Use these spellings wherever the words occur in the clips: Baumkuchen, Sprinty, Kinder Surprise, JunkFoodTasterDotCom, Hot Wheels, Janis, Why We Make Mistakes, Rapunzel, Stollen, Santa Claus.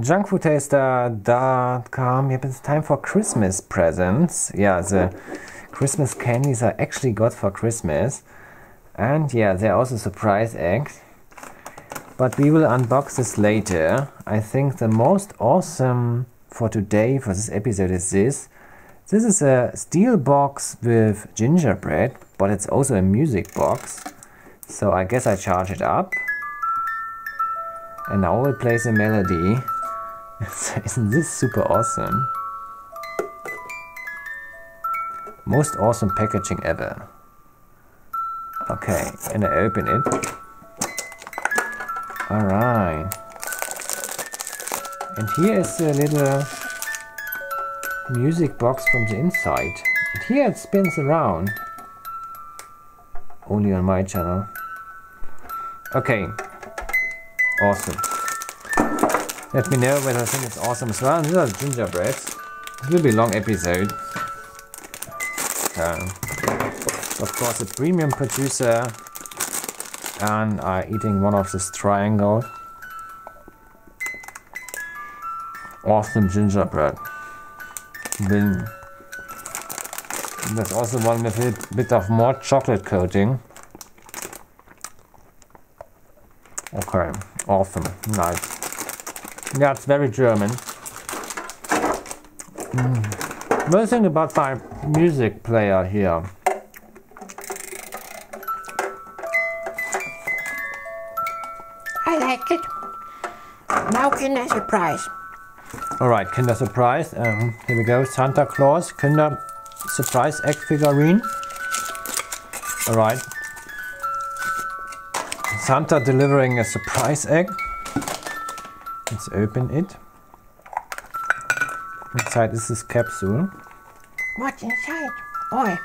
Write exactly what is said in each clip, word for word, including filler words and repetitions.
Junkfoodtaster dot com. Yep, it's time for Christmas presents. Yeah, the Christmas candies I actually got for Christmas. And yeah, they're also surprise eggs. But we will unbox this later. I think the most awesome for today, for this episode, is this. This is a steel box with gingerbread, but it's also a music box. So I guess I charge it up. And now it plays a melody. Isn't this super awesome? Most awesome packaging ever. Okay, and I open it. Alright. And here is a little music box from the inside. And here it spins around. Only on my channel. Okay. Awesome. Let me know whether I think it's awesome as well. These are gingerbreads. It will be a long episode. Um, Of course, a premium producer, and I'm uh, eating one of this triangle. Awesome gingerbread. Then there's also one with a bit of more chocolate coating. Okay, awesome, nice. Yeah, it's very German. Mm. One thing about my music player here. I like it. Now Kinder Surprise. Alright, Kinder Surprise. Um, here we go. Santa Claus, Kinder Surprise egg figurine. Alright. Santa delivering a surprise egg. Let's open it. Inside is this capsule. What's inside? Oh,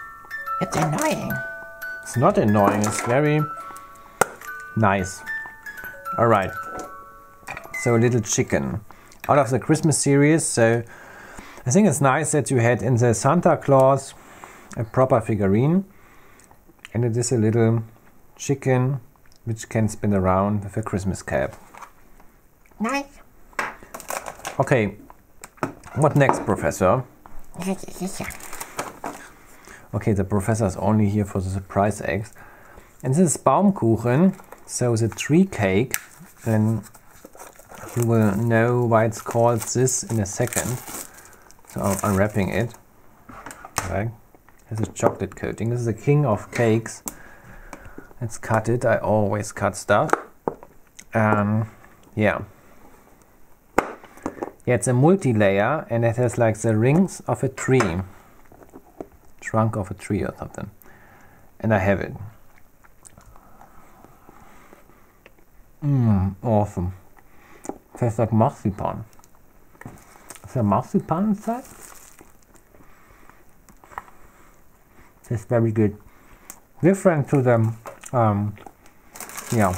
it's annoying. It's not annoying, it's very nice. Alright, so a little chicken out of the Christmas series. So I think it's nice that you had in the Santa Claus a proper figurine, and it is a little chicken which can spin around with a Christmas cap. Nice. Okay, what next, Professor? Okay, the Professor is only here for the surprise eggs. And this is Baumkuchen. So the tree cake, then you will know why it's called this in a second. So I'm unwrapping it. Right. This is chocolate coating. This is the king of cakes. Let's cut it. I always cut stuff. Um, yeah. Yeah, it's a multi-layer, and it has like the rings of a tree. Trunk of a tree or something. And I have it. Mmm, awesome. It tastes like marzipan. Is there marzipan inside? It tastes very good. Different to the, um, yeah,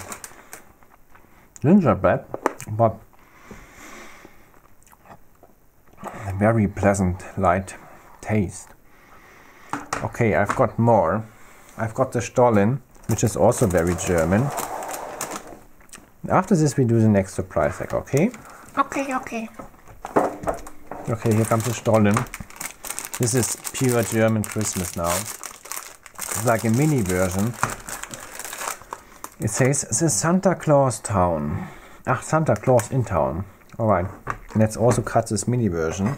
gingerbread, but a very pleasant, light taste. Okay, I've got more. I've got the Stollen, which is also very German. After this we do the next surprise egg, okay? Okay, okay. Okay, here comes the Stollen. This is pure German Christmas now. It's like a mini version. It says, the Santa Claus town. Ach, Santa Claus in town. Alright, let's also cut this mini version.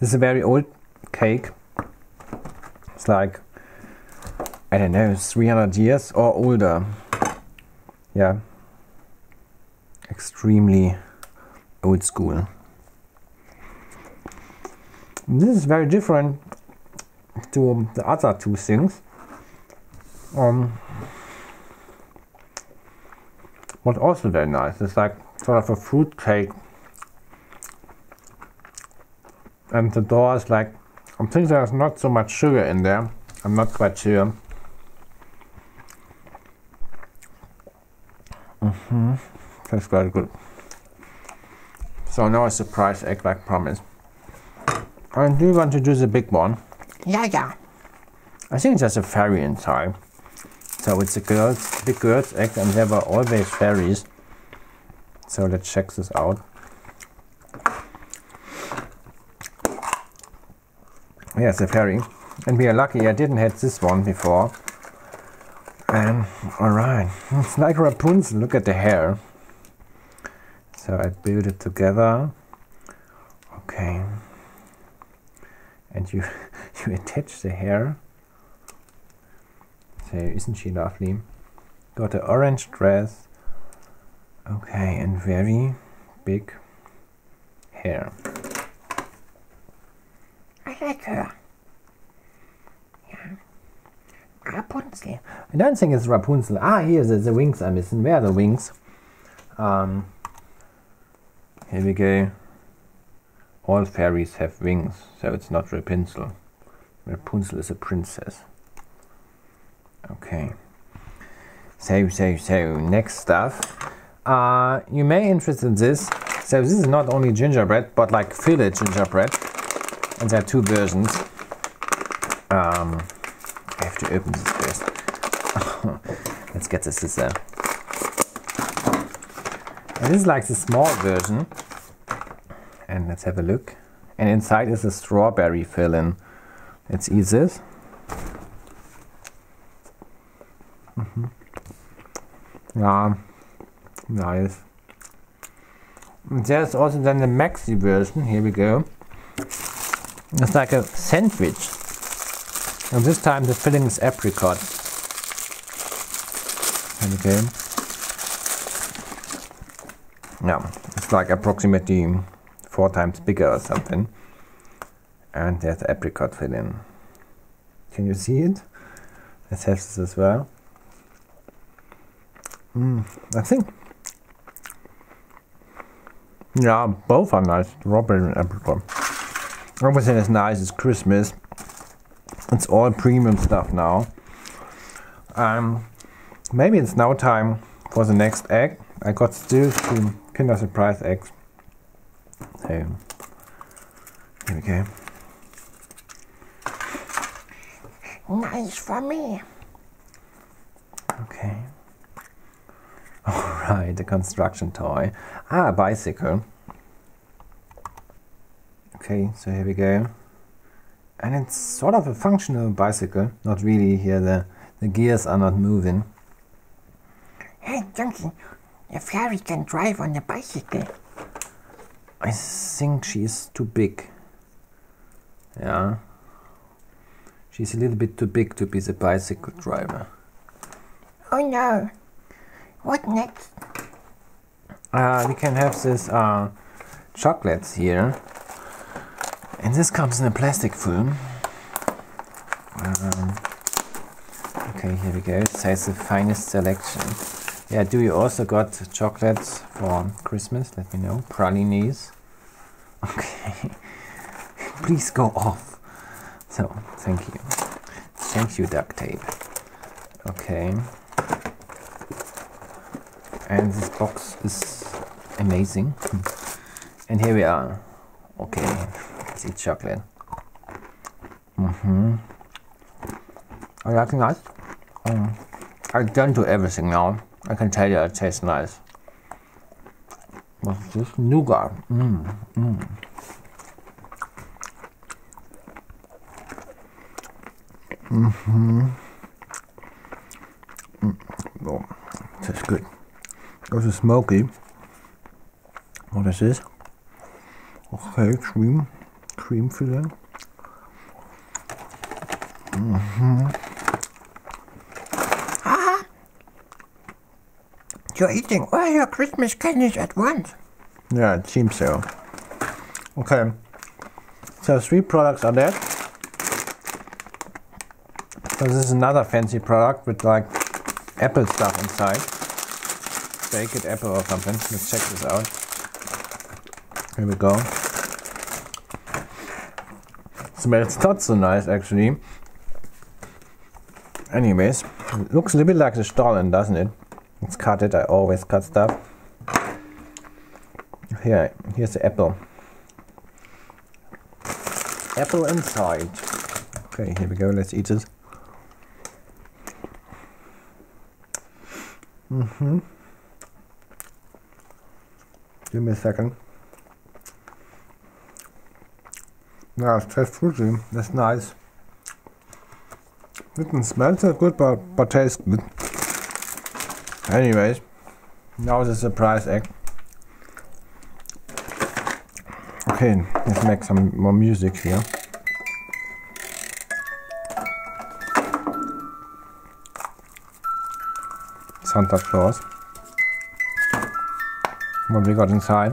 This is a very old cake. It's like, I don't know, three hundred years or older. Yeah. Extremely old school. This is very different to the other two things. Um, what's also very nice, it's like sort of a fruit cake, and the door is like, I think there's not so much sugar in there. I'm not quite sure. Mm-hmm. That's very good. So now a surprise egg like promised. I do want to do the big one. Yeah, yeah. I think there's a fairy inside. So it's a girl's, big girl's egg, and there were always fairies. So let's check this out. Here's a fairy. And we are lucky I didn't have this one before. Um, alright, it's like Rapunzel, look at the hair. So I build it together. Okay. And you, you attach the hair. So isn't she lovely? Got an orange dress. Okay, and very big hair. I like her. Yeah. Rapunzel. I don't think it's Rapunzel. Ah, here the, the wings are missing. Where are the wings? Um, here we go. All fairies have wings, so it's not Rapunzel. Rapunzel is a princess. Okay. So, so, so, next stuff. Uh, you may be interested in this. So this is not only gingerbread, but like filler gingerbread. And there are two versions. Um, I have to open this first. Let's get the scissor. And this is like the small version. And let's have a look. And inside is a strawberry filling. Let's eat this. Mm-hmm. Yeah, nice. There's also then the maxi version. Here we go. It's like a sandwich. And this time the filling is apricot. Here we go. Yeah, it's like approximately four times bigger or something, and there's apricot filling. Can you see it? Let's have this as well. Mm, I think, yeah, both are nice, strawberry and apricot. Everything is nice. It's Christmas. It's all premium stuff now. Um, maybe it's now time for the next egg. I got still two Kinder Surprise eggs. So, here we go. Nice for me. Okay. Alright, the construction toy. Ah, a bicycle. Okay, so here we go. And it's sort of a functional bicycle. Not really here, the, the gears are not moving. Hey, Junkie, the fairy can drive on the bicycle. I think she is too big. Yeah. She's a little bit too big to be the bicycle driver. Oh no. What next? Uh, we can have this uh, chocolates here. And this comes in a plastic film. Um, okay, here we go. It says the finest selection. Yeah, do you also got chocolates for Christmas? Let me know. Pralines. Okay. Please go off. So, thank you. Thank you, duct tape. Okay. And this box is amazing. And here we are. Okay. Let's eat chocolate. Mm-hmm. Are you liking that? Um, I don't do everything now. I can tell you it tastes nice. What's this? Nougat. Mm, mm. Mm-hmm. Mm. Oh, tastes good. Also smoky. What is this? Okay, cream. Cream filling. Mm-hmm. You're eating all your Christmas candies at once. Yeah, it seems so. Okay, so three products are that. So this is another fancy product with like apple stuff inside. Baked apple or something. Let's check this out. Here we go. Smells not so nice actually. Anyways, it looks a little bit like the Stollen, doesn't it? Let's cut it. I always cut stuff. Here, here's the apple. Apple inside. Okay, here we go. Let's eat it. Mm-hmm. Give me a second. Yeah, it's tastes fruity. That's nice. Didn't smell that good, but, but tastes good. Anyways, now the surprise egg. Okay, let's make some more music here. Santa Claus. What we got inside?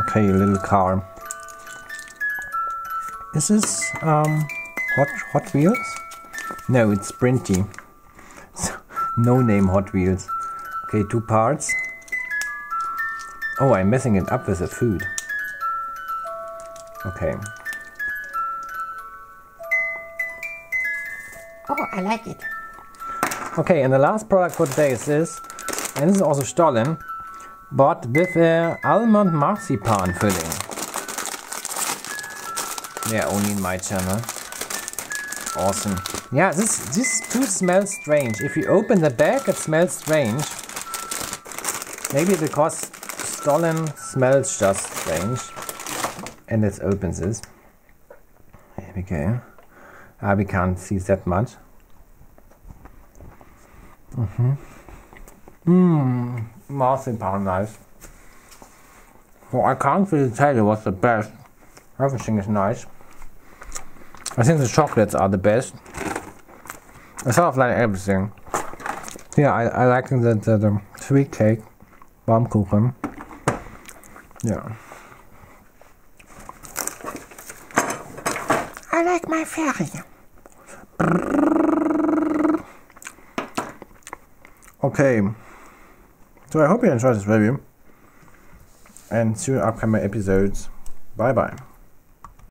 Okay, a little car. Is this um, Hot Hot Wheels? No, it's Sprinty. No name Hot Wheels. Okay, two parts. Oh, I'm messing it up with the food. Okay. Oh, I like it. Okay, and the last product for today is this, and this is also Stollen, but with a almond marzipan filling. Yeah, only in my channel. Awesome. Yeah, this this too smells strange. If you open the bag, it smells strange. Maybe because Stollen smells just strange. And let's open this. Here we go. Ah, we can't see that much. Mm-hmm. Mmm, marzipan nice. Well, I can't really tell you what's the best. Everything is nice. I think the chocolates are the best. I sort of like everything. Yeah, I, I like the, the, the sweet cake, Baumkuchen. Yeah. I like my fairy. Okay, so I hope you enjoyed this review and see you in upcoming episodes. Bye bye.